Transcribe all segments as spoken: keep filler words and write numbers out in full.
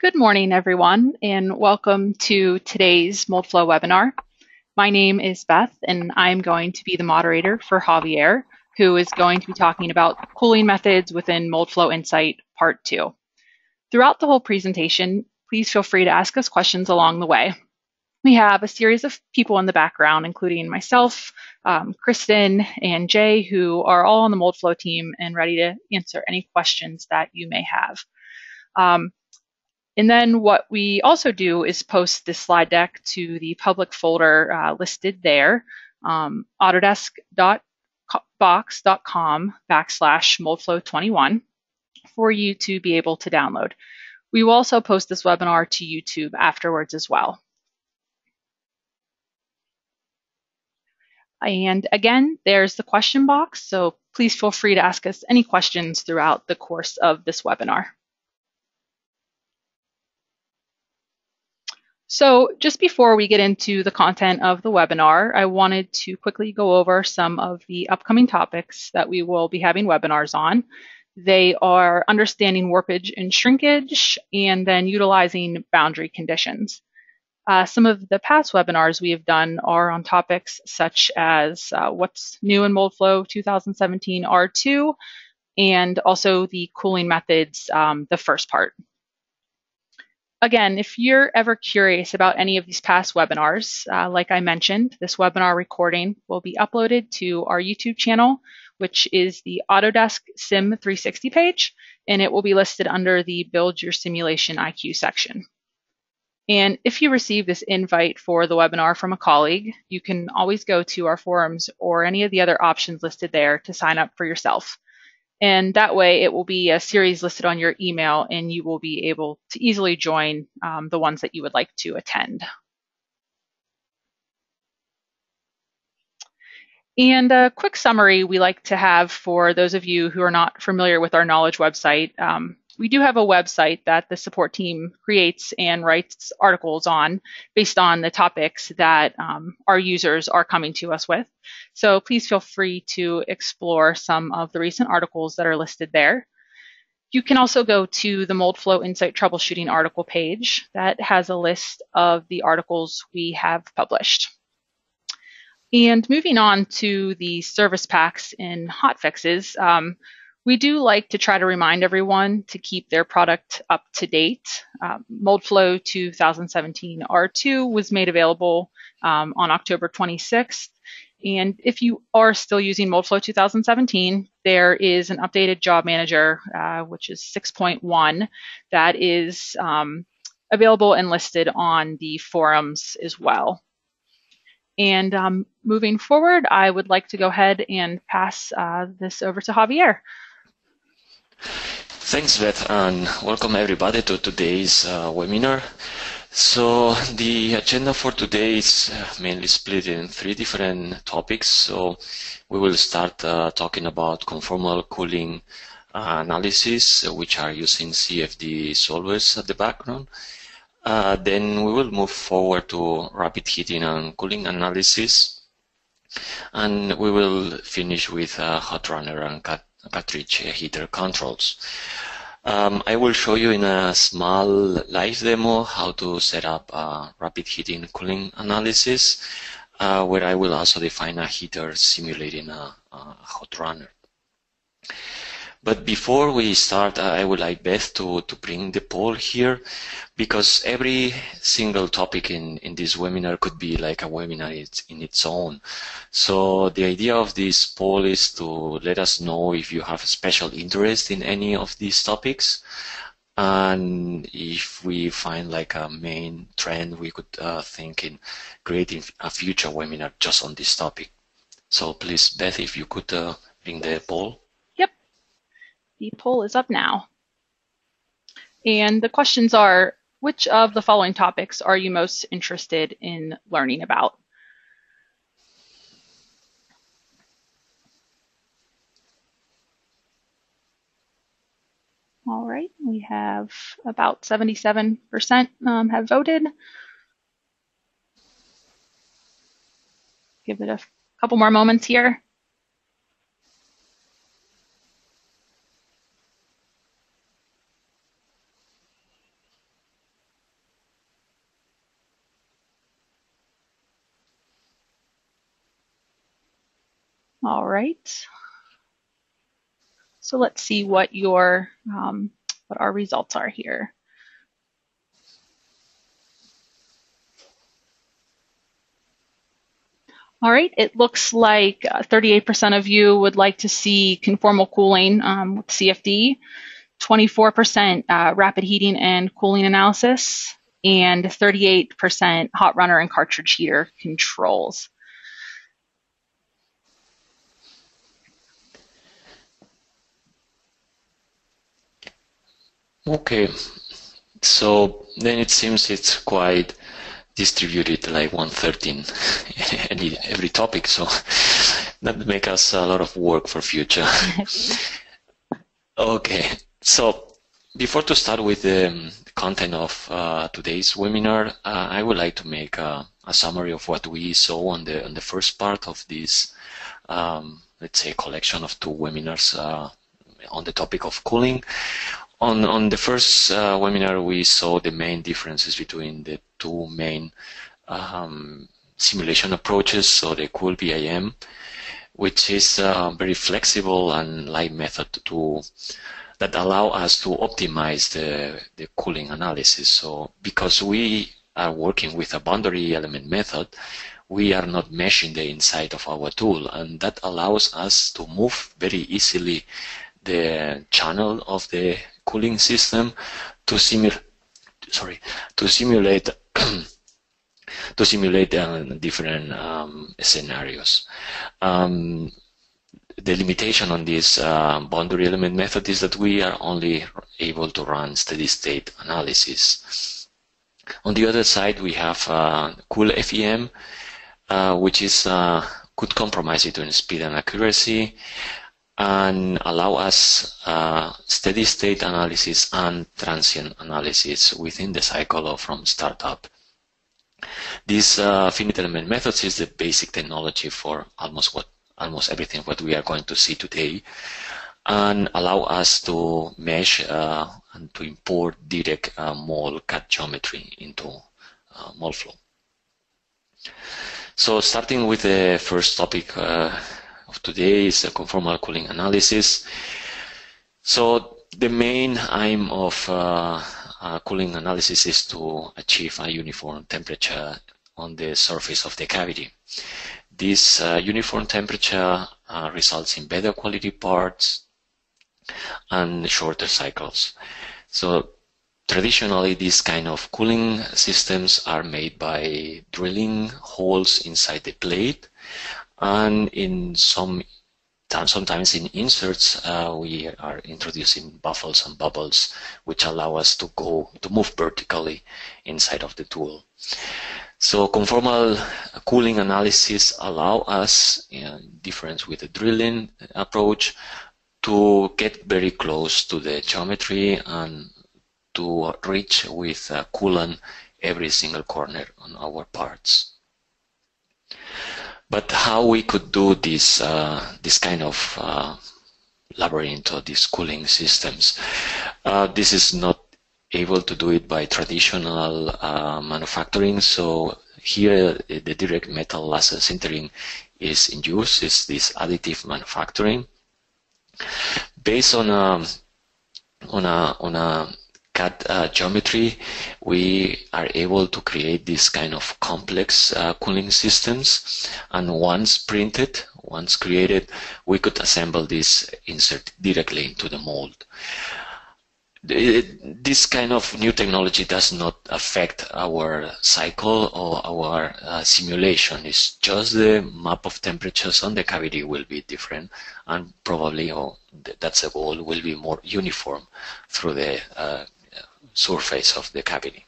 Good morning, everyone, and welcome to today's Moldflow webinar. My name is Beth, and I'm going to be the moderator for Javier, who is going to be talking about cooling methods within Moldflow Insight Part two. Throughout the whole presentation, please feel free to ask us questions along the way. We have a series of people in the background, including myself, um, Kristen, and Jay, who are all on the Moldflow team and ready to answer any questions that you may have. Um, And then what we also do is post this slide deck to the public folder uh, listed there, um, autodesk.box.com backslash moldflow21 for you to be able to download. We will also post this webinar to YouTube afterwards as well. And again, there's the question box, so please feel free to ask us any questions throughout the course of this webinar. So just before we get into the content of the webinar, I wanted to quickly go over some of the upcoming topics that we will be having webinars on. They are understanding warpage and shrinkage, and then utilizing boundary conditions. Uh, some of the past webinars we have done are on topics such as uh, what's new in Moldflow twenty seventeen R two, and also the cooling methods, um, the first part. Again, if you're ever curious about any of these past webinars, uh, like I mentioned, this webinar recording will be uploaded to our YouTube channel, which is the Autodesk Sim three sixty page, and it will be listed under the Build Your Simulation I Q section. And if you receive this invite for the webinar from a colleague, you can always go to our forums or any of the other options listed there to sign up for yourself. And that way it will be a series listed on your email, and you will be able to easily join um, the ones that you would like to attend. And a quick summary we like to have for those of you who are not familiar with our knowledge website. Um, we do have a website that the support team creates and writes articles on based on the topics that um, our users are coming to us with. So please feel free to explore some of the recent articles that are listed there. You can also go to the Moldflow Insight Troubleshooting article page that has a list of the articles we have published. And moving on to the service packs and hot fixes, um, we do like to try to remind everyone to keep their product up to date. Um, Moldflow twenty seventeen R two was made available um, on October twenty-sixth. And if you are still using Moldflow twenty seventeen, there is an updated job manager, uh, which is six point one, that is um, available and listed on the forums as well. And um, moving forward, I would like to go ahead and pass uh, this over to Javier. Thanks, Beth, and welcome everybody to today's uh, webinar. So the agenda for today is mainly split in three different topics. So we will start uh, talking about conformal cooling uh, analysis, which are using C F D solvers at the background. Uh, then we will move forward to rapid heating and cooling analysis. And we will finish with uh, hot runner and cut cartridge heater controls. Um, I will show you in a small live demo how to set up a rapid heating and cooling analysis, uh, where I will also define a heater simulating a, a hot runner. But before we start, I would like Beth to, to bring the poll here, because every single topic in, in this webinar could be like a webinar in its own. So the idea of this poll is to let us know if you have a special interest in any of these topics, and if we find like a main trend, we could uh, think in creating a future webinar just on this topic. So please, Beth, if you could uh, bring the poll. The poll is up now. And the questions are, which of the following topics are you most interested in learning about? All right, we have about seventy-seven percent um, have voted. Give it a couple more moments here. All right. So let's see what your um, what our results are here. All right, it looks like thirty-eight percent of you would like to see conformal cooling um, with C F D, twenty-four percent uh, rapid heating and cooling analysis, and thirty-eight percent hot runner and cartridge heater controls. Okay, so then it seems it's quite distributed, like one thirteen any every topic, so that make us a lot of work for future. Okay, so before to start with the content of uh, today's webinar, uh, I would like to make a, a summary of what we saw on the on the first part of this um, let's say collection of two webinars uh, on the topic of cooling. On, on the first uh, webinar, we saw the main differences between the two main um, simulation approaches, so the CoolBIM, which is a very flexible and light method to that allow us to optimize the, the cooling analysis. So because we are working with a boundary element method, we are not meshing the inside of our tool, and that allows us to move very easily the channel of the cooling system to simulate, sorry, to simulate, to simulate uh, different um, scenarios. Um, the limitation on this uh, boundary element method is that we are only able to run steady state analysis. On the other side, we have uh, CoolFEM, uh, which is uh, could compromise between speed and accuracy, and allow us uh, steady state analysis and transient analysis within the cycle of from startup. This uh, finite element methods is the basic technology for almost what almost everything what we are going to see today, and allow us to mesh uh, and to import direct uh, mold C A D geometry into uh, Moldflow. So starting with the first topic uh, of today is a conformal cooling analysis. So the main aim of uh, uh, cooling analysis is to achieve a uniform temperature on the surface of the cavity. This uh, uniform temperature uh, results in better quality parts and shorter cycles. So traditionally, these kind of cooling systems are made by drilling holes inside the plate, and in some sometimes in inserts uh, we are introducing baffles and bubbles, which allow us to go to move vertically inside of the tool. So conformal cooling analysis allow us, in difference with the drilling approach, to get very close to the geometry and to reach with uh, coolant every single corner on our parts. But how we could do this uh, this kind of uh, labyrinth or these cooling systems? Uh, this is not able to do it by traditional uh, manufacturing. So here the direct metal laser sintering is in use. It's this additive manufacturing based on a on a on a C A D uh, geometry. We are able to create this kind of complex uh, cooling systems, and once printed, once created, we could assemble this insert directly into the mold. It, this kind of new technology does not affect our cycle or our uh, simulation. It's just the map of temperatures on the cavity will be different, and probably, oh, that's the goal, will be more uniform through the uh, surface of the cavity.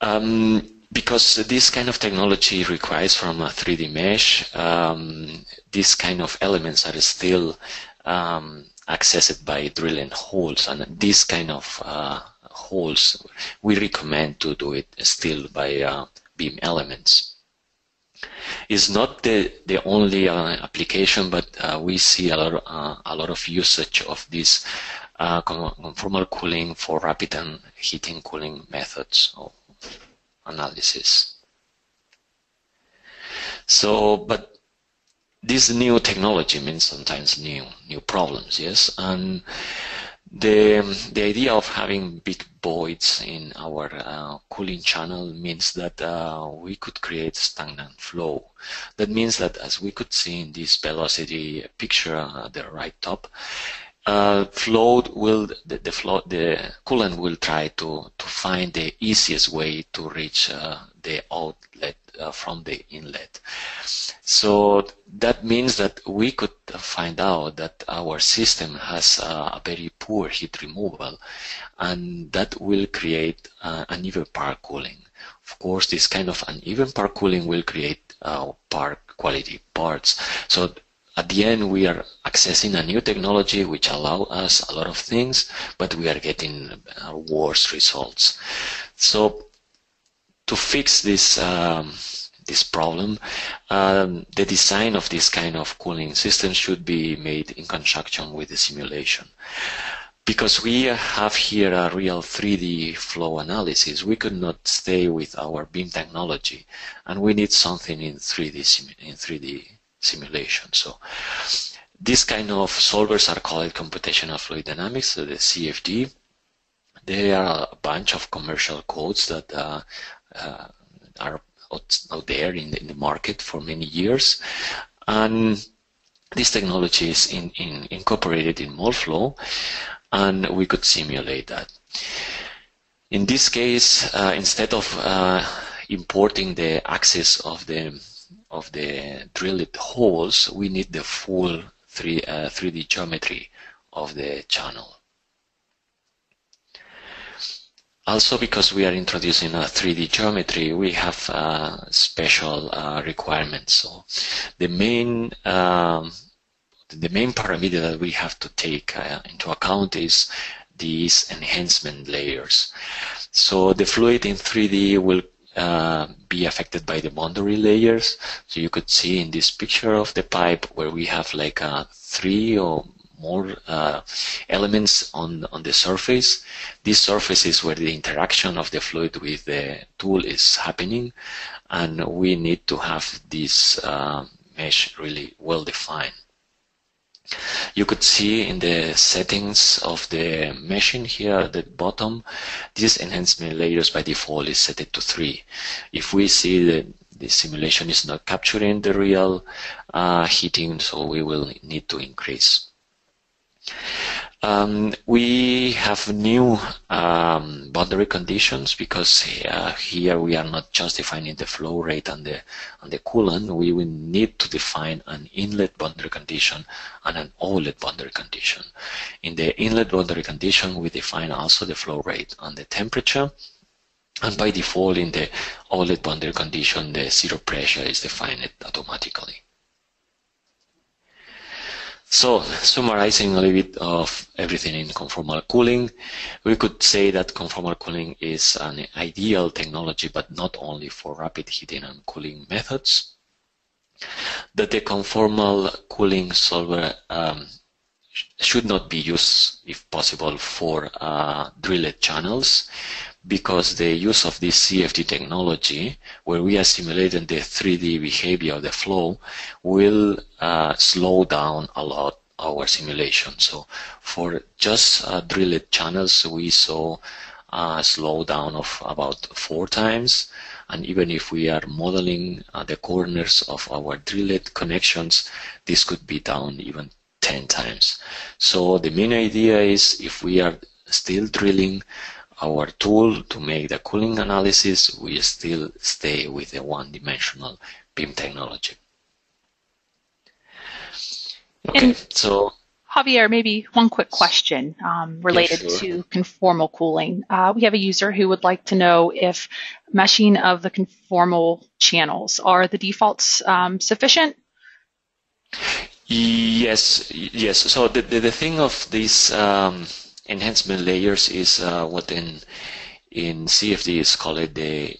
Um, because this kind of technology requires from a three D mesh, um, these kind of elements are still um, accessed by drilling holes, and this kind of uh, holes we recommend to do it still by uh, beam elements. It's not the, the only uh, application, but uh, we see a lot, uh, a lot of usage of this Uh, conformal cooling for rapid and heating cooling methods of analysis. So, but this new technology means sometimes new new problems, yes, and the the idea of having big voids in our uh, cooling channel means that uh, we could create stagnant flow. That means that, as we could see in this velocity picture at the right top, uh, flow will the the, flow, the coolant will try to to find the easiest way to reach uh, the outlet uh, from the inlet. So that means that we could find out that our system has uh, a very poor heat removal, and that will create uh, uneven par cooling. Of course, this kind of uneven par cooling will create uh, par quality parts. So at the end, we are accessing a new technology which allows us a lot of things, but we are getting uh, worse results. So to fix this um, this problem, um, the design of this kind of cooling system should be made in conjunction with the simulation. Because we have here a real three D flow analysis, we could not stay with our beam technology, and we need something in three D, sim in three D simulation. So this kind of solvers are called computational fluid dynamics, so the C F D. There are a bunch of commercial codes that uh, uh, are out there in the, in the market for many years, and this technology is in, in, incorporated in Moldflow, and we could simulate that. In this case, uh, instead of uh, importing the axis of the of the drilled holes, we need the full three, uh, three D geometry of the channel. Also, because we are introducing a three D geometry, we have uh, special uh, requirements. So the main um, the main parameter that we have to take uh, into account is these enhancement layers. So the fluid in three D will uh, be affected by the boundary layers. So you could see in this picture of the pipe where we have like a three or more uh, elements on, on the surface. This surface is where the interaction of the fluid with the tool is happening, and we need to have this uh, mesh really well defined. You could see in the settings of the meshing here at the bottom, these enhancement layers by default is set to three. If we see the The simulation is not capturing the real uh, heating, so we will need to increase. Um, we have new um, boundary conditions, because uh, here we are not just defining the flow rate and the, and the coolant. We will need to define an inlet boundary condition and an outlet boundary condition. In the inlet boundary condition, we define also the flow rate and the temperature. And by default, in the outlet boundary condition, the zero pressure is defined automatically. So, summarizing a little bit of everything in conformal cooling, we could say that conformal cooling is an ideal technology, but not only for rapid heating and cooling methods. That the conformal cooling solver um, should not be used, if possible, for uh, drilled channels, because the use of this C F D technology, where we are simulating the three D behavior of the flow, will uh, slow down a lot our simulation. So for just uh, drilled channels, we saw a slowdown of about four times. And even if we are modeling uh, the corners of our drilled connections, this could be down even ten times. So the main idea is, if we are still drilling our tool to make the cooling analysis, we still stay with the one-dimensional beam technology. Okay, and so Javier, maybe one quick question um, related yeah, sure. to conformal cooling. Uh, we have a user who would like to know if meshing of the conformal channels, are the defaults um, sufficient? Yes, yes. So the, the, the thing of this um, enhancement layers is uh, what in in C F D is called the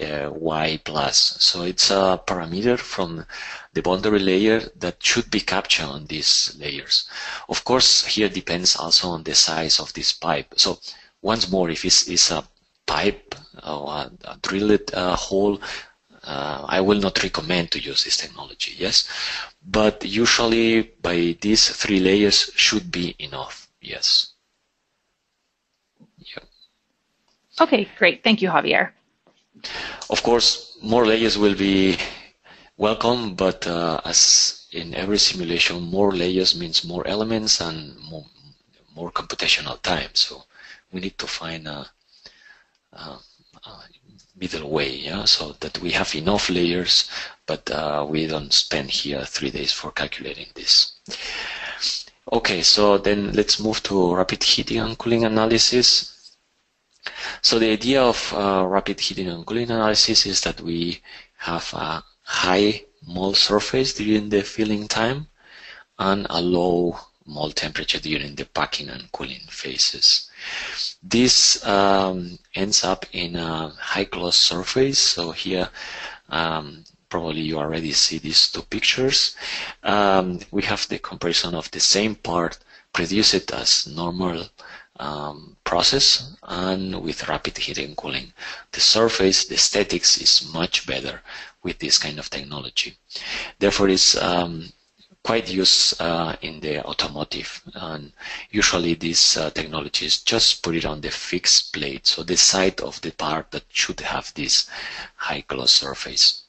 uh, Y plus. So it's a parameter from the boundary layer that should be captured on these layers. Of course, here depends also on the size of this pipe. So once more, if it's, it's a pipe or a, a drilled uh, hole, Uh, I will not recommend to use this technology, yes, but usually by these three layers should be enough, yes. Yeah. Okay, great. Thank you, Javier. Of course, more layers will be welcome, but uh, as in every simulation, more layers means more elements and more, more computational time. So we need to find a, a, a middle way, yeah, so that we have enough layers, but uh, we don't spend here three days for calculating this. Okay, so then let's move to rapid heating and cooling analysis. So the idea of uh, rapid heating and cooling analysis is that we have a high mold surface during the filling time and a low mold temperature during the packing and cooling phases. This um, ends up in a high gloss surface. So here, um, probably you already see these two pictures. Um, we have the comparison of the same part produced as normal um, process and with rapid heating and cooling. The surface, the aesthetics is much better with this kind of technology. Therefore, it's um, quite used uh, in the automotive, and usually these uh, technologies just put it on the fixed plate, so the side of the part that should have this high gloss surface.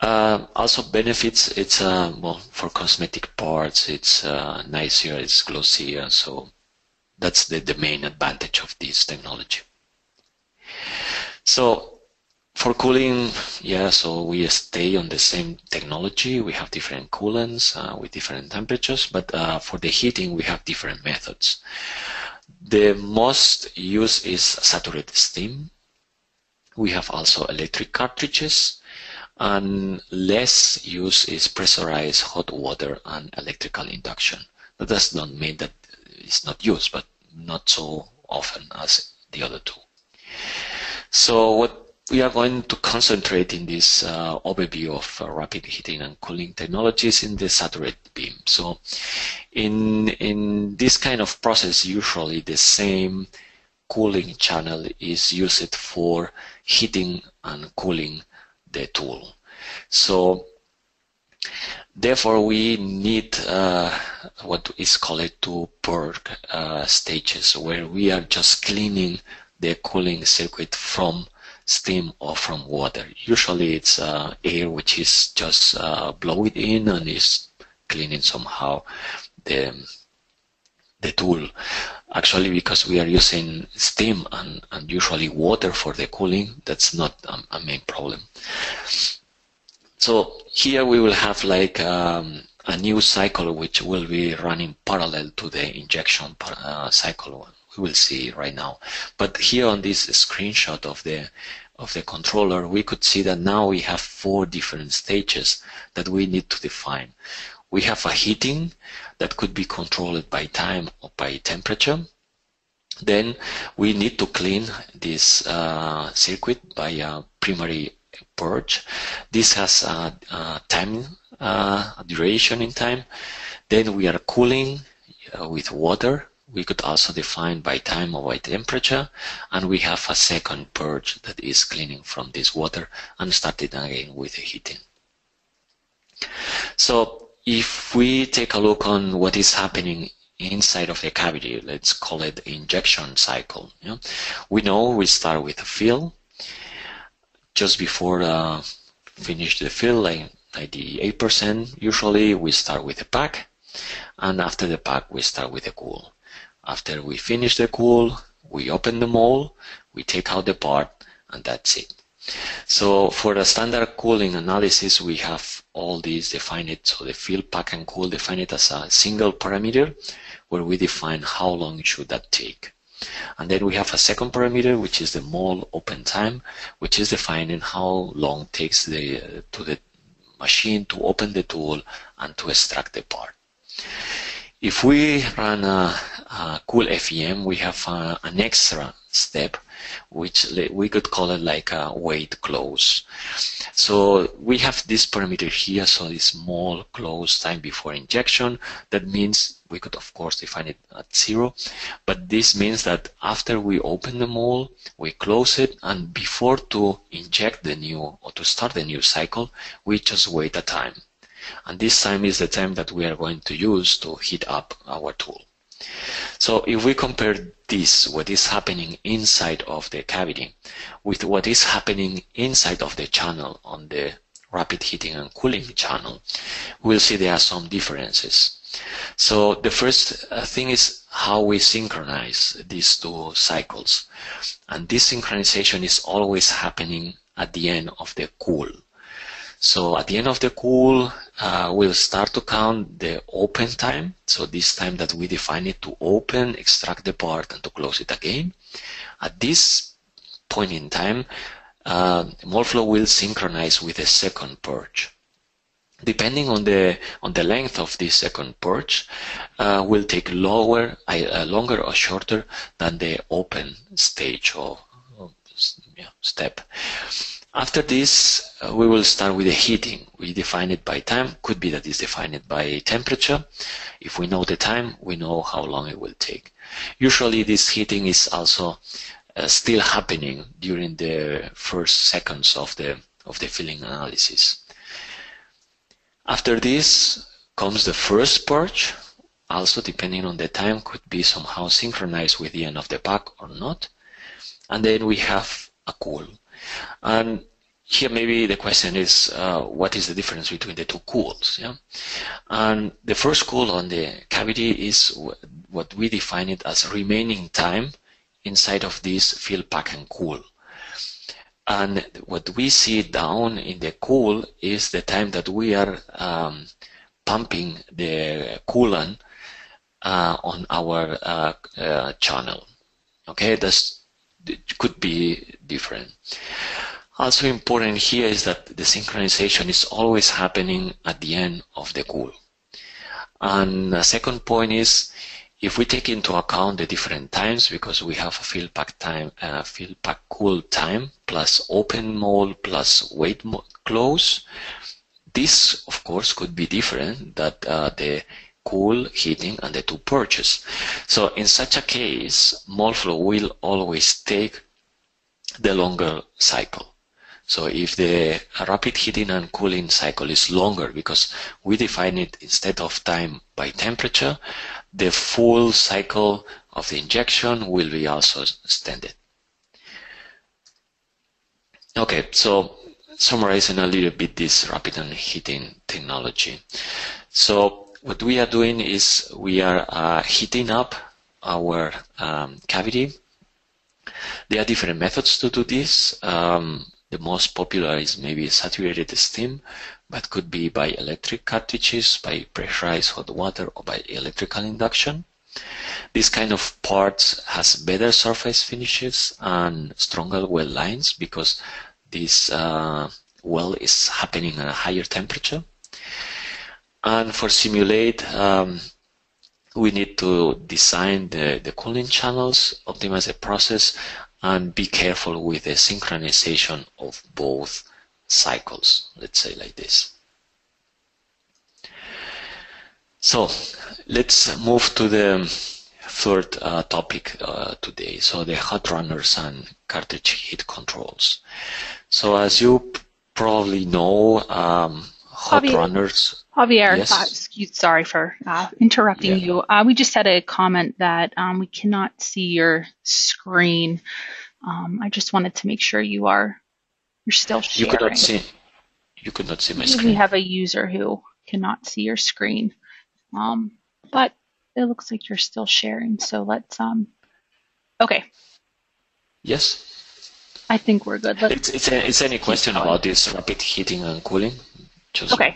Uh, also benefits, it's uh, well, for cosmetic parts, it's uh, nicer, it's glossier, so that's the, the main advantage of this technology. So for cooling, yeah, so we stay on the same technology. We have different coolants uh, with different temperatures, but uh, for the heating, we have different methods. The most used is saturated steam. We have also electric cartridges, and less used is pressurized hot water and electrical induction. That does not mean that it's not used, but not so often as the other two. So what we are going to concentrate in this uh, overview of uh, rapid heating and cooling technologies in the saturated beam. So in, in this kind of process, usually the same cooling channel is used for heating and cooling the tool. So therefore, we need uh, what is called two purge uh, stages, where we are just cleaning the cooling circuit from steam or from water. Usually it's uh, air which is just uh, blow it in and is cleaning somehow the, the tool. Actually, because we are using steam and, and usually water for the cooling, that's not um, a main problem. So here we will have like um, a new cycle which will be running parallel to the injection uh, cycle one. We'll see right now, but here on this screenshot of the of the controller, we could see that now we have four different stages that we need to define. We have a heating that could be controlled by time or by temperature. Then we need to clean this uh, circuit by a primary purge. This has a, a time uh, a duration in time. Then we are cooling uh, with water. We could also define by time or by temperature, and we have a second purge that is cleaning from this water and starting again with the heating. So if we take a look on what is happening inside of the cavity, let's call it the injection cycle. Yeah? We know we start with a fill. Just before uh, finish the fill, like ninety-eight percent usually, we start with a pack, and after the pack we start with a cool. After we finish the cool, we open the mold, we take out the part, and that's it. So for a standard cooling analysis, we have all these defined. So the fill, pack, and cool define it as a single parameter where we define how long should that take. And then we have a second parameter, which is the mold open time, which is defining how long it takes the, to the machine to open the tool and to extract the part. If we run a, a cool F E M, we have a, an extra step, which we could call it like a weight close. So we have this parameter here, so it's small close time before injection. That means we could of course define it at zero, but this means that after we open the mold, we close it, and before to inject the new or to start the new cycle, we just wait a time. And this time is the time that we are going to use to heat up our tool. So if we compare this, what is happening inside of the cavity, with what is happening inside of the channel on the rapid heating and cooling channel, we'll see there are some differences. So the first thing is how we synchronize these two cycles. And this synchronization is always happening at the end of the cool. So at the end of the cool, uh, we'll start to count the open time. So this time that we define it to open, extract the part, and to close it again. At this point in time, uh, Moldflow will synchronize with a second purge. Depending on the on the length of this second purge, uh, will take lower, uh, longer or shorter than the open stage or, or yeah, step. After this, uh, we will start with the heating. We define it by time. Could be that it's defined by temperature. If we know the time, we know how long it will take. Usually, this heating is also uh, still happening during the first seconds of the of the filling analysis. After this comes the first purge, also depending on the time, could be somehow synchronized with the end of the pack or not. And then we have a cool. And here maybe the question is, uh, what is the difference between the two cools? Yeah? And the first cool on the cavity is what we define it as remaining time inside of this fill, pack, and cool. And what we see down in the cool is the time that we are um, pumping the coolant uh, on our uh, uh, channel. Okay, that's, it could be different. Also important here is that the synchronization is always happening at the end of the cool. And the second point is, if we take into account the different times, because we have a fill pack time, uh, fill pack cool time, plus open mold, plus wait close, this of course could be different than uh, the cool, heating, and the two purges. So in such a case, Moldflow will always take the longer cycle. So if the rapid heating and cooling cycle is longer, because we define it instead of time by temperature, the full cycle of the injection will be also extended. Okay, so summarizing a little bit this rapid and heating technology. So what we are doing is we are uh, heating up our um, cavity. There are different methods to do this. Um, The most popular is maybe saturated steam, but could be by electric cartridges, by pressurized hot water, or by electrical induction. This kind of parts has better surface finishes and stronger weld lines because this uh, weld is happening at a higher temperature. And for simulate, um, we need to design the, the cooling channels, optimize the process, and be careful with the synchronization of both cycles, let's say like this. So let's move to the third uh, topic uh, today, so the hot runners and cartridge heat controls. So as you probably know, um, hot Javier, runners... Javier, yes? uh, excuse, sorry for uh, interrupting yeah. you. Uh, we just had a comment that um, we cannot see your screen. Um, I just wanted to make sure you are you're still sharing. You could not see. You could not see my screen. We have a user who cannot see your screen, um, but it looks like you're still sharing. So let's. Um, okay. Yes. I think we're good. Let's, it's it's, a, it's any question about this rapid heating and cooling. Just okay.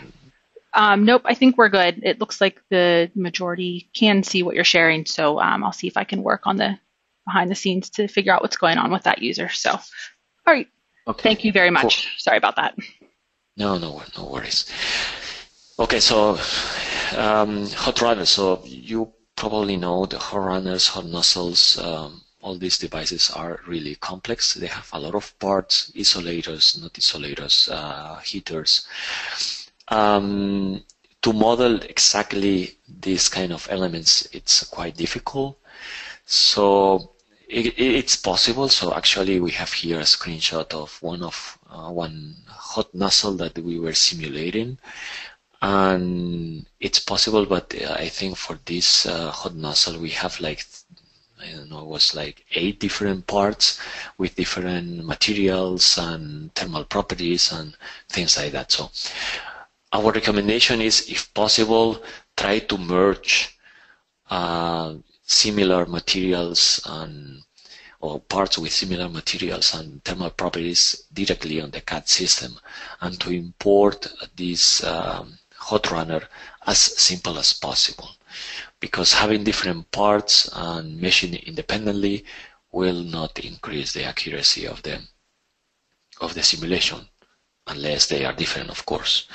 Um, nope, I think we're good. It looks like the majority can see what you're sharing, so um, I'll see if I can work on the behind the scenes to figure out what's going on with that user. So, all right. Okay. Thank you very much. Cool. Sorry about that. No, no, no worries. Okay, so um, hot runners. So you probably know the hot runners, hot nozzles. Um, all these devices are really complex. They have a lot of parts, isolators, not isolators, uh, heaters. Um, to model exactly these kind of elements, it's quite difficult. So it, it's possible. So actually, we have here a screenshot of one of uh, one hot nozzle that we were simulating, and it's possible. But I think for this uh, hot nozzle, we have like, I don't know, it was like eight different parts with different materials and thermal properties and things like that. So our recommendation is, if possible, try to merge uh, similar materials and or parts with similar materials and thermal properties directly on the C A D system, and to import this um, hot runner as simple as possible, because having different parts and meshing independently will not increase the accuracy of the, of the simulation, unless they are different, of course.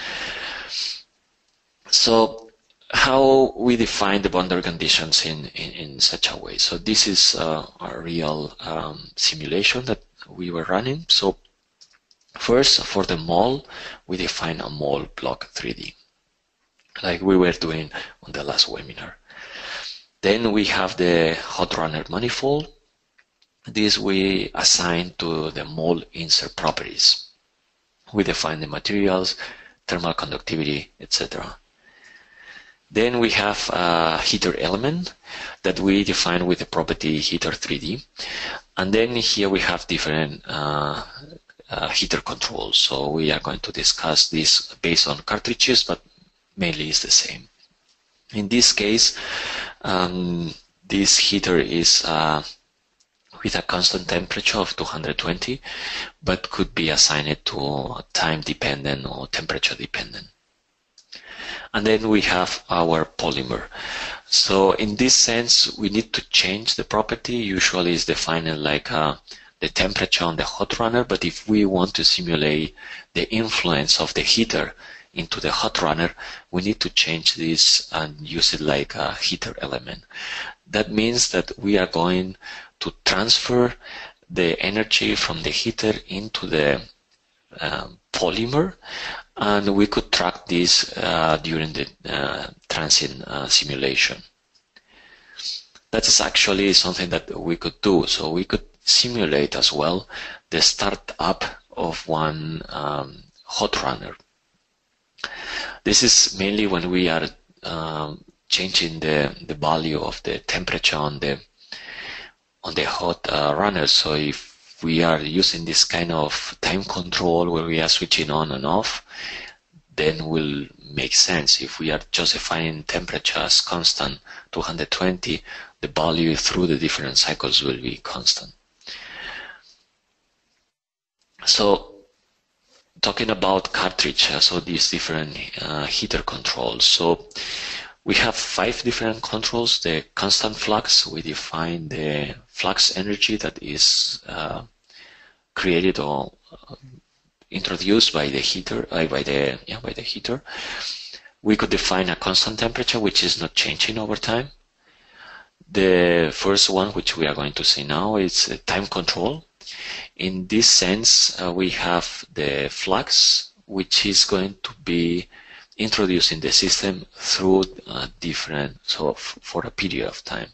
So how we define the boundary conditions in, in, in such a way. So this is uh, a real um, simulation that we were running. So first, for the mold, we define a mold block three D, like we were doing on the last webinar. Then we have the hot runner manifold. This we assign to the mold insert properties. We define the materials, thermal conductivity, et cetera. Then we have a heater element that we define with the property heater three D. And then here we have different uh, uh, heater controls. So we are going to discuss this based on cartridges, but mainly it's the same. In this case, um, this heater is uh, with a constant temperature of two hundred twenty, but could be assigned to time dependent or temperature dependent. And then we have our polymer. So in this sense, we need to change the property. Usually it's defined like uh, the temperature on the hot runner, but if we want to simulate the influence of the heater into the hot runner, we need to change this and use it like a heater element. That means that we are going to transfer the energy from the heater into the uh, polymer, and we could track this uh, during the uh, transient uh, simulation. That is actually something that we could do. So we could simulate as well the start up of one um, hot runner. This is mainly when we are um, changing the, the value of the temperature on the on the hot uh, runner. So if we are using this kind of time control where we are switching on and off, then will make sense. If we are just defining temperature as constant two hundred twenty, the value through the different cycles will be constant. So talking about cartridge, so these different uh, heater controls. So we have five different controls. The constant flux, we define the flux energy that is uh, created or introduced by the heater. Uh, by the yeah, by the heater, we could define a constant temperature which is not changing over time. The first one, which we are going to see now, is time control. In this sense, uh, we have the flux, which is going to be introduced in the system through uh, different, so f for a period of time.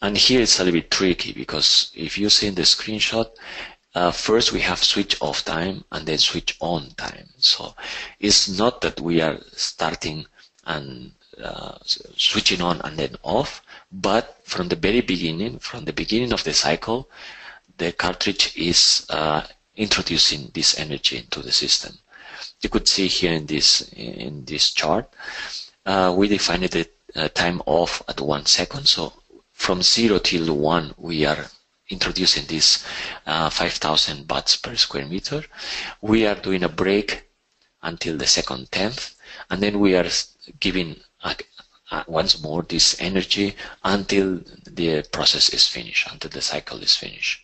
And here it's a little bit tricky, because if you see in the screenshot, uh, first we have switch off time and then switch on time. So it's not that we are starting and uh, switching on and then off, but from the very beginning, from the beginning of the cycle, the cartridge is uh, introducing this energy into the system. You could see here in this in this chart, uh, we defined the uh, time off at one second. So from zero till one, we are introducing this uh, five thousand watts per square meter. We are doing a break until the second tenth, and then we are giving a, Uh, once more this energy until the process is finished, until the cycle is finished.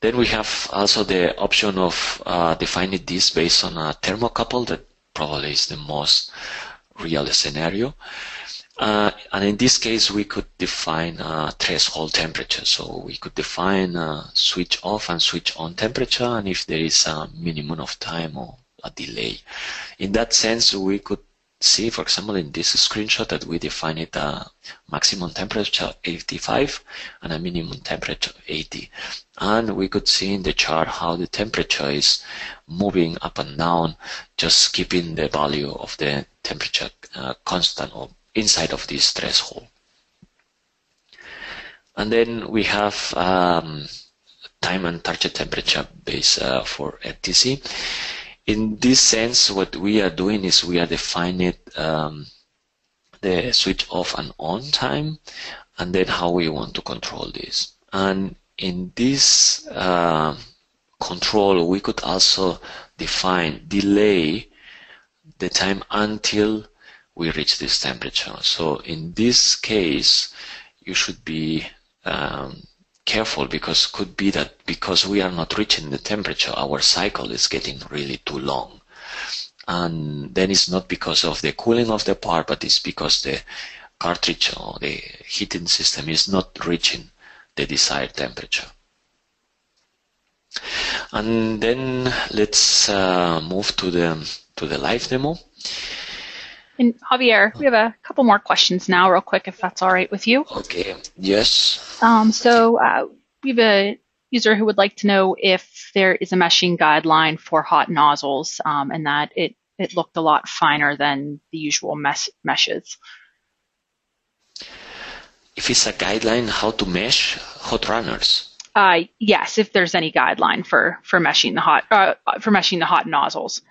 Then we have also the option of uh, defining this based on a thermocouple. That probably is the most real scenario. Uh, and in this case, we could define a threshold temperature. So we could define a switch off and switch on temperature, and if there is a minimum of time or a delay. In that sense, we could see, for example, in this screenshot that we define it a maximum temperature eighty-five and a minimum temperature eighty. And we could see in the chart how the temperature is moving up and down, just keeping the value of the temperature uh, constant or inside of this threshold. And then we have um, time and target temperature base uh, for F T C. In this sense, what we are doing is we are defining um, the switch off and on time, and then how we want to control this. And in this uh, control, we could also define delay the time until we reach this temperature. So in this case, you should be um, careful, because could be that because we are not reaching the temperature, our cycle is getting really too long. And then it's not because of the cooling of the part, but it's because the cartridge or the heating system is not reaching the desired temperature. And then let's uh, move to the to the live demo. And Javier, we have a couple more questions now, real quick, if that's all right with you. Okay. Yes. Um, so uh, we have a user who would like to know if there is a meshing guideline for hot nozzles, um, and that it it looked a lot finer than the usual mes meshes. If it's a guideline how to mesh hot runners. Uh, yes, if there's any guideline for for meshing the hot uh, for meshing the hot nozzles.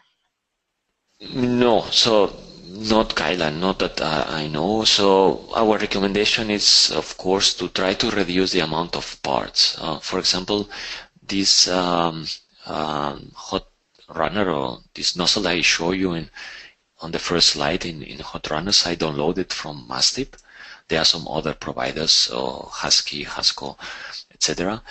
No. So. Not guideline, not that uh, I know. So our recommendation is, of course, to try to reduce the amount of parts. Uh, for example, this um, um, hot runner or this nozzle that I show you in on the first slide in, in Hot Runners, I downloaded from Mastip. There are some other providers, so Husky, Hasco, et cetera.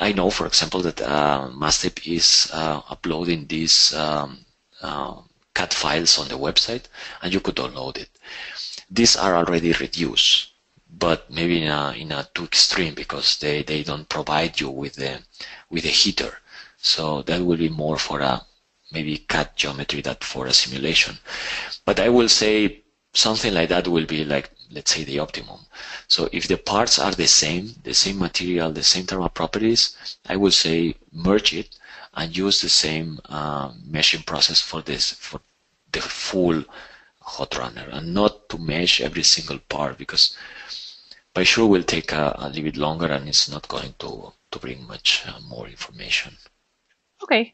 I know, for example, that uh, Mastip is uh, uploading these um, uh, C A D files on the website, and you could download it. These are already reduced, but maybe in a, in a too extreme, because they, they don't provide you with the with a heater. So that will be more for a maybe C A D geometry than for a simulation. But I will say something like that will be like, let's say, the optimum. So if the parts are the same, the same material, the same thermal properties, I will say merge it and use the same uh, meshing process for this, for the full hot runner, and not to mesh every single part, because by sure will take a, a little bit longer, and it's not going to, to bring much uh, more information. Okay,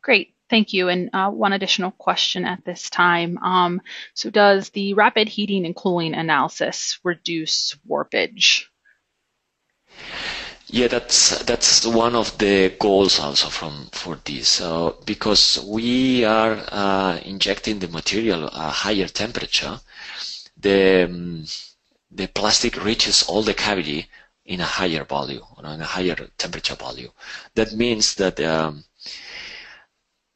great. Thank you. And uh, one additional question at this time. Um, so does the rapid heating and cooling analysis reduce warpage? Yeah, that's that's one of the goals also from for this, uh, because we are uh, injecting the material at a higher temperature. The um, the plastic reaches all the cavity in a higher value, or in a higher temperature value. That means that um,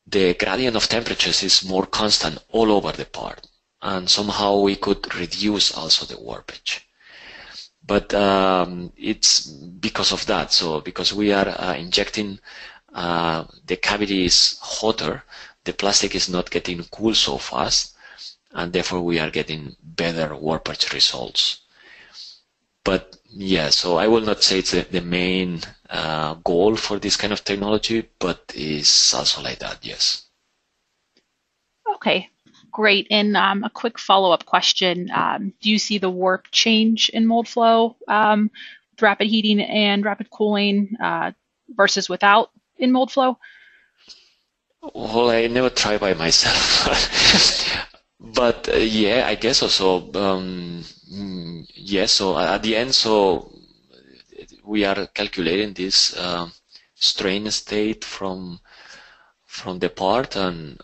the gradient of temperatures is more constant all over the part, and somehow we could reduce also the warpage. But um, it's because of that. So because we are uh, injecting, uh, the cavity is hotter, the plastic is not getting cool so fast, and therefore we are getting better warpage results. But yeah, so I will not say it's the, the main uh, goal for this kind of technology, but it's also like that, yes. Okay. Great. And um, a quick follow-up question. Um, do you see the warp change in Moldflow um, with rapid heating and rapid cooling uh, versus without in Moldflow? Well, I never tried by myself. But uh, yeah, I guess also, um, yeah, so at the end, so we are calculating this uh, strain state from, from the part, and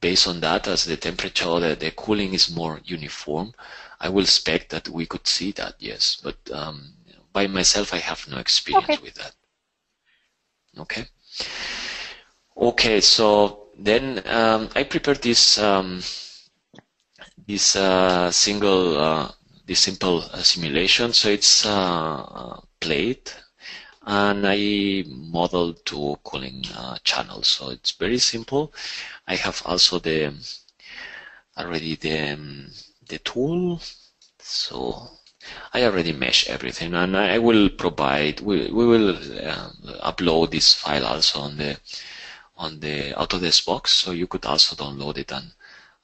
based on that, as the temperature, the, the cooling is more uniform, I will expect that we could see that, yes. But um, by myself, I have no experience okay. with that. Okay. Okay, so then um, I prepared this um, this uh, single, uh, this simple uh, simulation. So it's uh, a plate, and I model two cooling uh, channels. So it's very simple. I have also the already the um, the tool, so I already mesh everything, and I will provide. We we will uh, upload this file also on the on the Autodesk box, so you could also download it and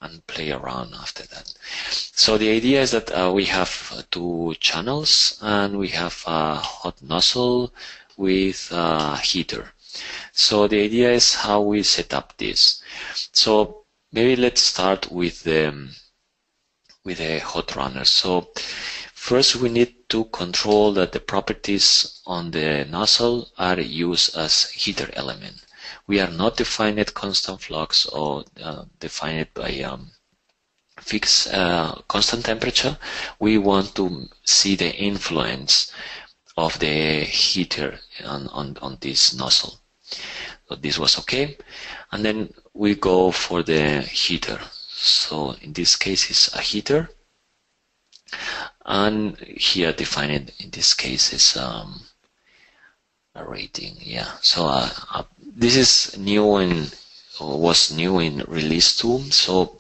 and play around after that. So the idea is that uh, we have two channels, and we have a hot nozzle with a heater. So the idea is how we set up this. So maybe let's start with the with a hot runner. So first we need to control that the properties on the nozzle are used as heater element. We are not defined at constant flux or uh, defined by um, fixed uh, constant temperature. We want to see the influence of the heater on, on, on this nozzle. So this was okay. And then we go for the heater. So in this case it's a heater. And here defined in this case is um, a rating, yeah. So uh, uh, this is new and was new in release two. So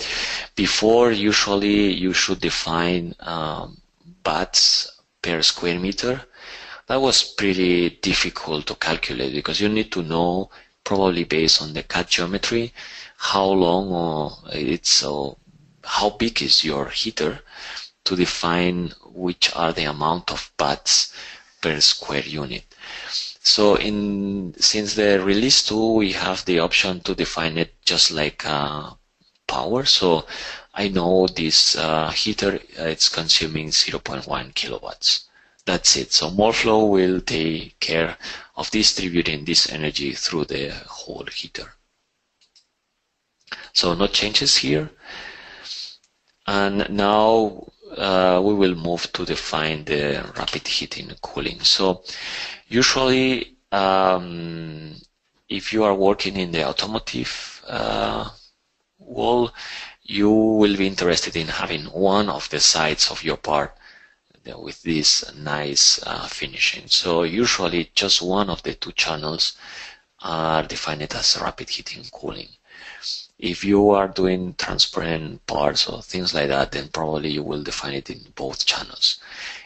before, usually you should define um, watts per square meter. That was pretty difficult to calculate because you need to know, probably based on the C A D geometry, how long or it's or how big is your heater to define which are the amount of watts per square unit. So in since the release two, we have the option to define it just like uh, power. So I know this uh, heater, uh, it's consuming zero point one kilowatts. That's it. So Moldflow will take care of distributing this energy through the whole heater. So no changes here. And now uh, we will move to define the rapid heating and cooling. So usually um, if you are working in the automotive uh, world, you will be interested in having one of the sides of your part with this nice uh, finishing. So usually just one of the two channels are defined as rapid heating and cooling. If you are doing transparent parts or things like that, then probably you will define it in both channels.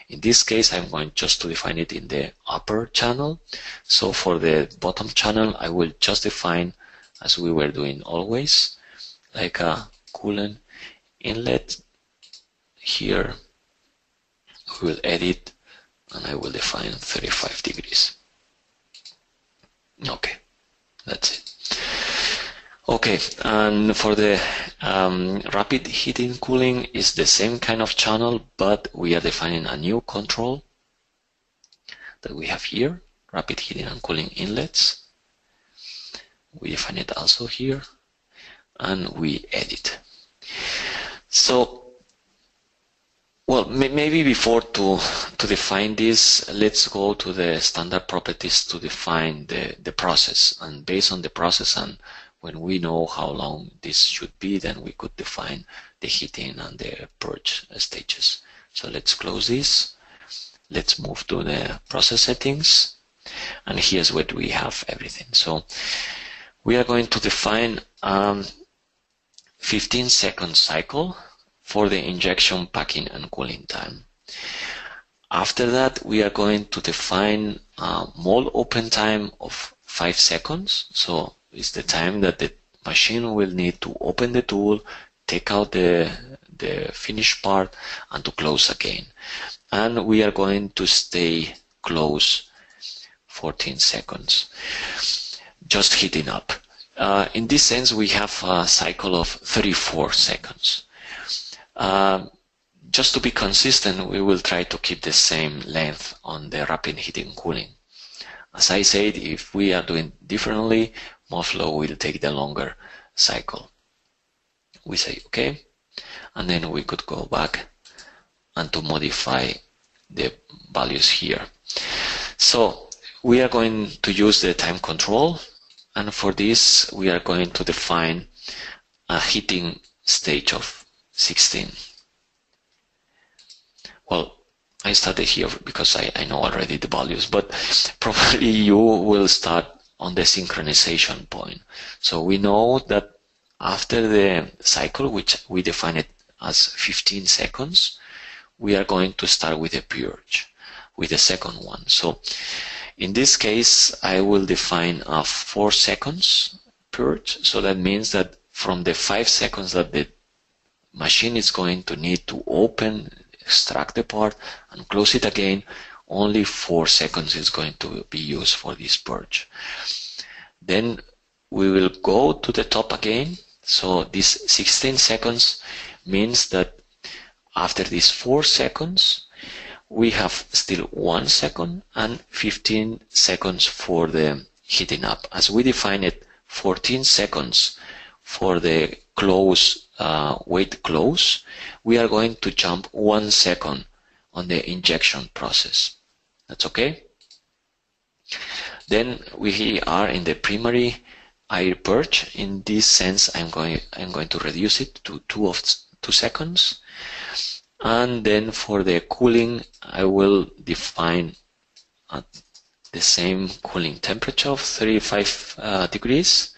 In this case, I'm going just to define it in the upper channel. So for the bottom channel, I will just define, as we were doing always, like a coolant inlet. Here, we will edit, and I will define thirty-five degrees. Okay, that's it. Okay, and for the um, rapid heating cooling is the same kind of channel, but we are defining a new control that we have here, rapid heating and cooling inlets. We define it also here, and we edit. So, well, maybe before to, to define this, let's go to the standard properties to define the, the process, and based on the process and when we know how long this should be, then we could define the heating and the purge stages. So let's close this. Let's move to the process settings. And here's where we have everything. So we are going to define um, fifteen second cycle for the injection, packing, and cooling time. After that, we are going to define uh, mold open time of five seconds. So is the time that the machine will need to open the tool, take out the, the finished part, and to close again. And we are going to stay close fourteen seconds, just heating up. Uh, in this sense, we have a cycle of thirty-four seconds. Uh, just to be consistent, we will try to keep the same length on the rapid heating and cooling. As I said, if we are doing differently, Moldflow will take the longer cycle. We say okay, and then we could go back and to modify the values here. So we are going to use the time control, and for this we are going to define a heating stage of sixteen. Well, I started here because I, I know already the values, but probably you will start on the synchronization point. So we know that after the cycle, which we define it as fifteen seconds, we are going to start with a purge, with the second one. So in this case, I will define a four seconds purge. So that means that from the five seconds that the machine is going to need to open, extract the part, and close it again, only four seconds is going to be used for this purge. Then we will go to the top again. So this sixteen seconds means that after these four seconds, we have still one second and fifteen seconds for the heating up. As we define it, fourteen seconds for the close, uh, wait close. We are going to jump one second on the injection process. That's okay. Then we are in the primary air purge. In this sense, I'm going I'm going to reduce it to two of two seconds. And then for the cooling, I will define at the same cooling temperature of thirty-five uh, degrees.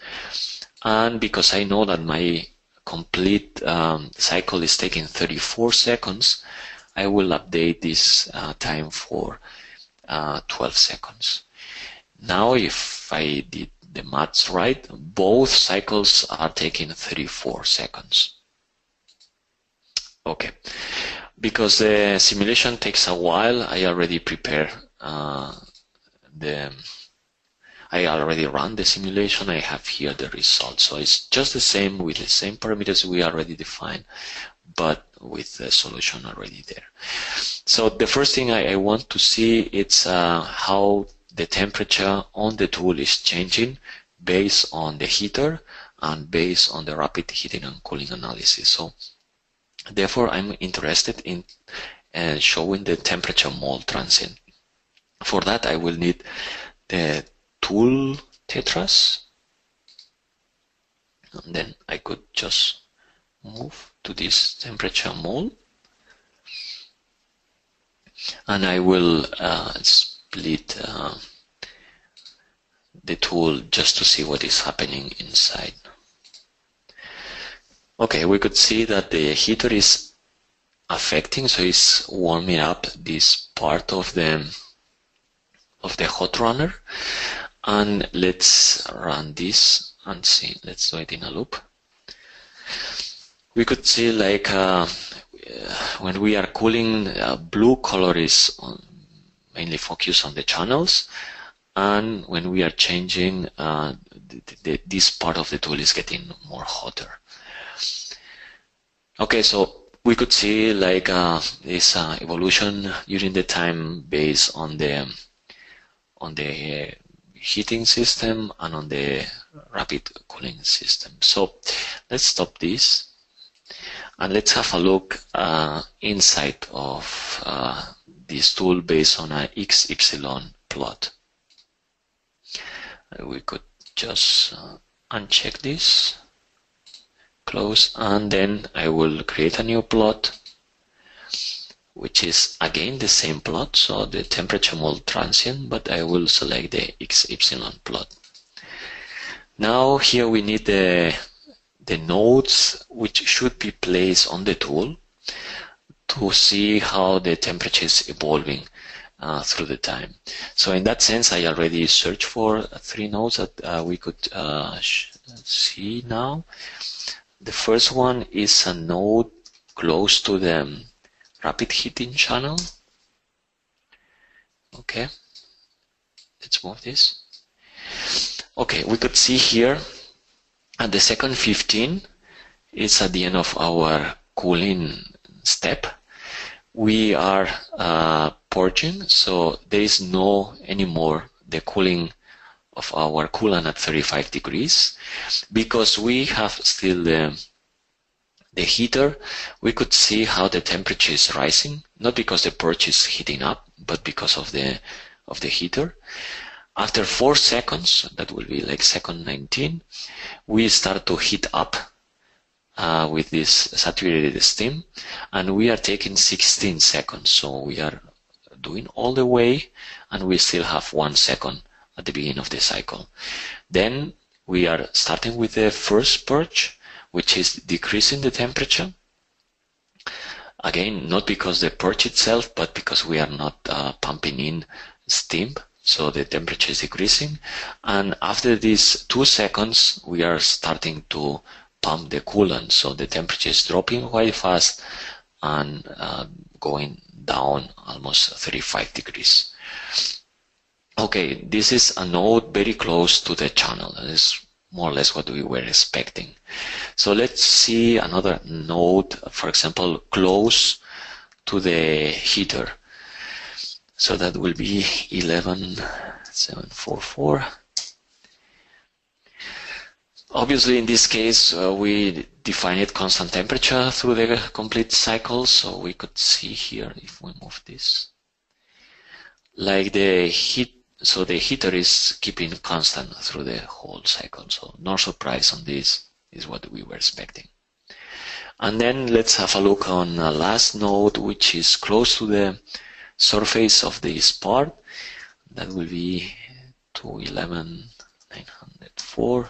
And because I know that my complete um, cycle is taking thirty-four seconds, I will update this uh, time for uh, twelve seconds. Now, if I did the maths right, both cycles are taking thirty-four seconds. Okay, because the simulation takes a while, I already prepare uh, the, I already run the simulation, I have here the result. So it's just the same with the same parameters we already defined, but with the solution already there. So the first thing I, I want to see is uh, how the temperature on the tool is changing based on the heater and based on the rapid heating and cooling analysis. So therefore, I'm interested in uh, showing the temperature mold transient. For that, I will need the tool tetras, and then I could just move to this temperature mold, and I will uh, split uh, the tool just to see what is happening inside. Okay, we could see that the heater is affecting, so it's warming up this part of the of the hot runner. And let's run this and see. Let's do it in a loop. We could see, like, uh, when we are cooling, uh, blue color is on, mainly focused on the channels, and when we are changing, uh, the, the, this part of the tool is getting more hotter. Okay, so we could see, like, uh, this uh, evolution during the time based on the on the heating system and on the rapid cooling system. So let's stop this and let's have a look uh, inside of uh, this tool based on an X Y plot. We could just uh, uncheck this. Close, and then I will create a new plot, which is again the same plot, so the temperature mold transient, but I will select the X Y plot. Now here we need the, the nodes which should be placed on the tool to see how the temperature is evolving uh, through the time. So in that sense, I already searched for three nodes that uh, we could uh, see now. The first one is a node close to the rapid heating channel. Okay, let's move this. Okay, we could see here at the second fifteen, it's at the end of our cooling step. We are uh, purging, so there is no anymore the cooling of our coolant at thirty-five degrees, because we have still the, the heater. We could see how the temperature is rising, not because the purge is heating up, but because of the of the heater. After four seconds, that will be like second nineteen, we start to heat up uh, with this saturated steam, and we are taking sixteen seconds, so we are doing all the way, and we still have one second at the beginning of the cycle. Then we are starting with the first purge, which is decreasing the temperature. Again, not because the purge itself, but because we are not uh, pumping in steam, so the temperature is decreasing. And after these two seconds, we are starting to pump the coolant, so the temperature is dropping quite fast and uh, going down almost thirty-five degrees. Okay, this is a node very close to the channel. It's more or less what we were expecting. So let's see another node, for example, close to the heater. So that will be eleven seven forty-four. Obviously, in this case, uh, we define it constant temperature through the complete cycle. So we could see here, if we move this, like the heat. So the heater is keeping constant through the whole cycle. So no surprise on this, is what we were expecting. And then let's have a look on the last node, which is close to the surface of this part. That will be two eleven nine hundred four.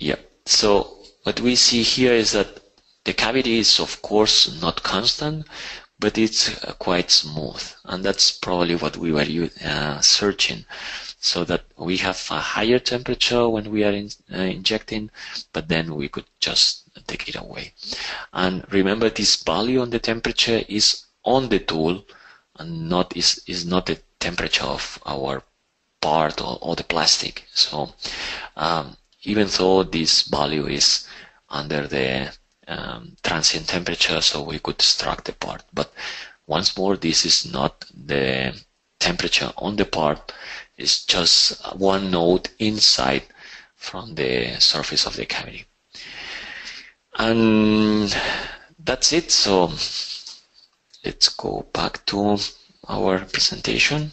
Yeah, so what we see here is that the cavity is, of course, not constant, but it's quite smooth, and that's probably what we were uh, searching, so that we have a higher temperature when we are in, uh, injecting, but then we could just take it away. And remember, this value on the temperature is on the tool, and not is is not the temperature of our part or, or the plastic. So um, even though this value is under the Um, transient temperature, so we could extract the part. But once more, this is not the temperature on the part, it's just one node inside from the surface of the cavity. And that's it. So let's go back to our presentation.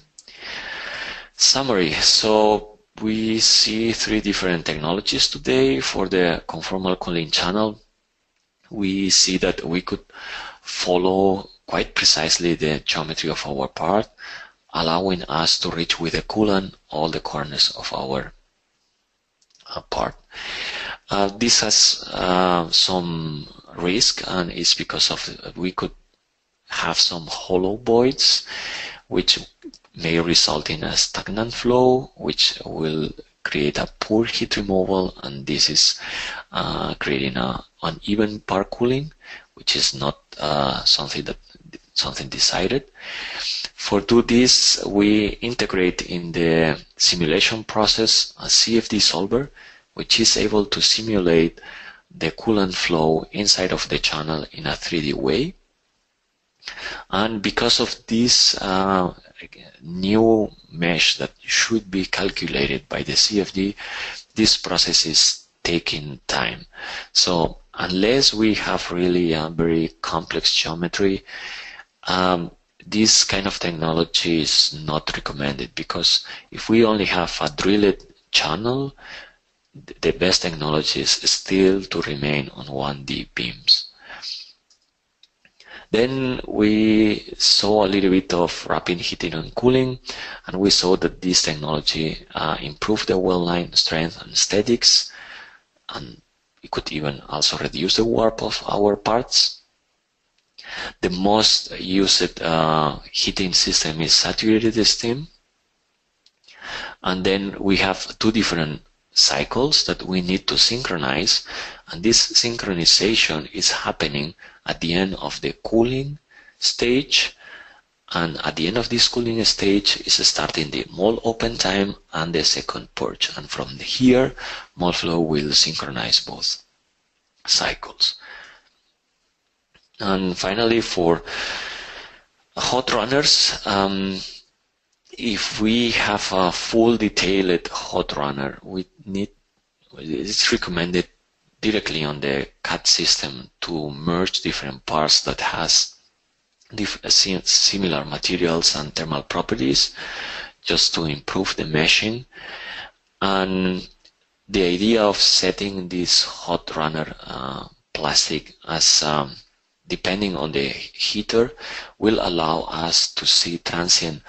Summary. So we see three different technologies today for the conformal cooling channel. We see that we could follow quite precisely the geometry of our part, allowing us to reach with the coolant all the corners of our uh, part. Uh, this has uh, some risk, and it's because of we could have some hollow voids, which may result in a stagnant flow, which will create a poor heat removal, and this is uh, creating a uneven part cooling, which is not uh, something that something decided. For do this, we integrate in the simulation process a C F D solver, which is able to simulate the coolant flow inside of the channel in a three D way. And because of this uh, new mesh that should be calculated by the C F D, this process is taking time. So unless we have really a very complex geometry, um, this kind of technology is not recommended, because if we only have a drilled channel, the best technology is still to remain on one D beams. Then we saw a little bit of rapid heating and cooling, and we saw that this technology uh, improved the weld line strength and aesthetics, and it could even also reduce the warp of our parts. The most used uh, heating system is saturated steam. And then we have two different cycles that we need to synchronize, and this synchronization is happening at the end of the cooling stage, and at the end of this cooling stage is starting the mold open time and the second purge, and from here Moldflow will synchronize both cycles. And finally, for hot runners, um, if we have a full detailed hot runner, we need, it's recommended directly on the C A D system to merge different parts that has similar materials and thermal properties, just to improve the meshing. And the idea of setting this hot runner uh, plastic as um, depending on the heater, will allow us to see transient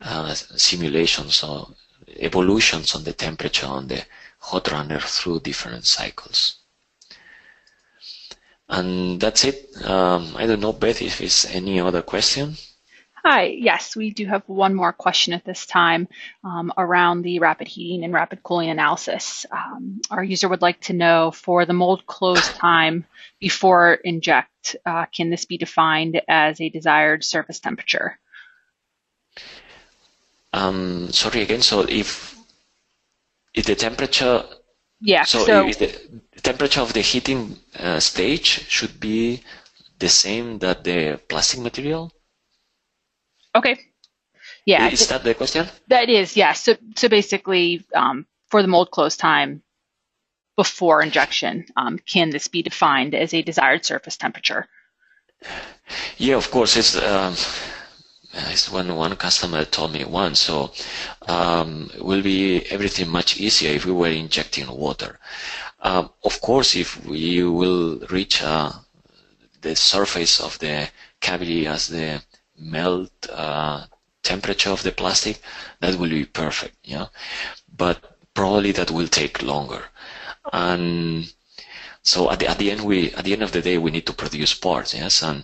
uh, simulations or evolutions on the temperature on the hot runner through different cycles. And that's it. Um, I don't know, Beth, if there's any other question. Hi, yes, we do have one more question at this time um, around the rapid heating and rapid cooling analysis. Um, our user would like to know, for the mold close time before inject, uh, can this be defined as a desired surface temperature? Um, sorry again, so if, if the temperature, yeah, so, so if the temperature of the heating uh, stage should be the same that the plastic material? Okay. Yeah. Is that the question? That is, yeah. So, so basically, um, for the mold close time before injection, um, can this be defined as a desired surface temperature? Yeah, of course. It's um, it's when one customer told me once. So, um, it will be everything much easier if we were injecting water. Um, of course, if we will reach uh, the surface of the cavity as the melt uh, temperature of the plastic, that will be perfect, yeah. But probably that will take longer, and so at the at the end we at the end of the day we need to produce parts, yes. And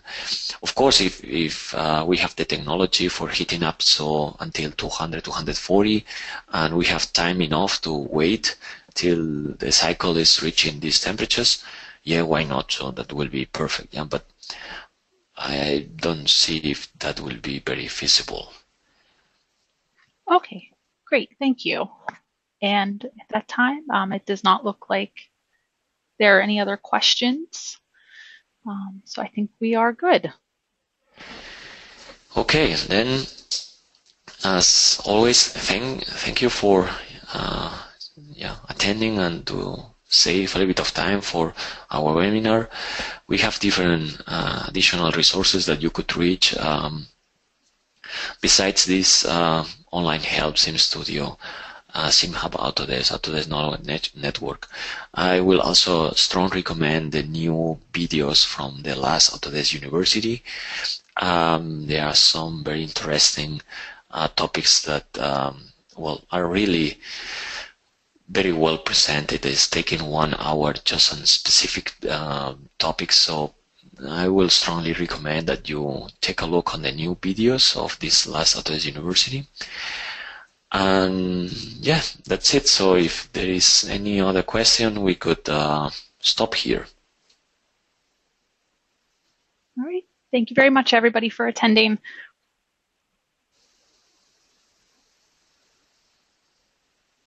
of course, if if uh, we have the technology for heating up so until two hundred, two forty, and we have time enough to wait till the cycle is reaching these temperatures, yeah, why not? So that will be perfect, yeah. But I don't see if that will be very feasible. Okay, great, thank you. And at that time, um, it does not look like there are any other questions. Um, so I think we are good. Okay, then as always, thank, thank you for uh, yeah, attending and to save a little bit of time for our webinar. We have different uh, additional resources that you could reach um, besides this uh, online help, SimStudio, uh, SimHub, Autodesk, Autodesk Knowledge Network. I will also strongly recommend the new videos from the last Autodesk University. Um, there are some very interesting uh, topics that um, well are really very well presented. It's taking one hour just on specific uh, topics, so I will strongly recommend that you take a look on the new videos of this last Autodesk University. And yeah, that's it. So if there is any other question, we could uh, stop here. All right. Thank you very much, everybody, for attending.